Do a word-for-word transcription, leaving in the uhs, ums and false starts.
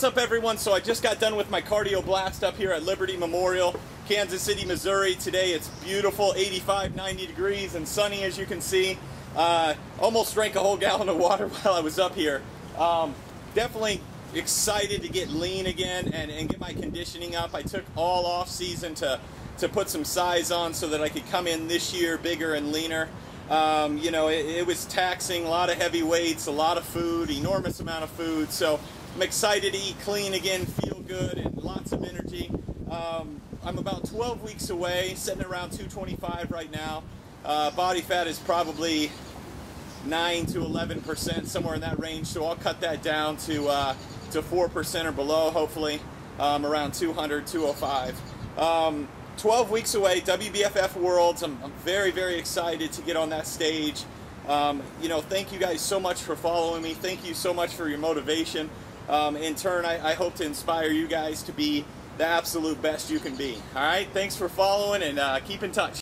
What's up, everyone? So I just got done with my cardio blast up here at Liberty Memorial, Kansas City, Missouri. Today it's beautiful, eighty-five, ninety degrees and sunny, as you can see. Uh, almost drank a whole gallon of water while I was up here. Um, definitely excited to get lean again and, and get my conditioning up. I took all off season to, to put some size on so that I could come in this year bigger and leaner. Um, you know, it, it was taxing, a lot of heavy weights, a lot of food, enormous amount of food. So I'm excited to eat clean again, feel good, and lots of energy. Um, I'm about twelve weeks away, sitting around two twenty-five right now. Uh, body fat is probably nine to eleven percent, somewhere in that range, so I'll cut that down to uh, to four percent or below, hopefully, um, around two hundred, two oh five. Um, twelve weeks away, W B F F Worlds. I'm, I'm very, very excited to get on that stage. Um, you know, thank you guys so much for following me. Thank you so much for your motivation. Um, in turn, I, I hope to inspire you guys to be the absolute best you can be. All right, thanks for following, and uh, keep in touch.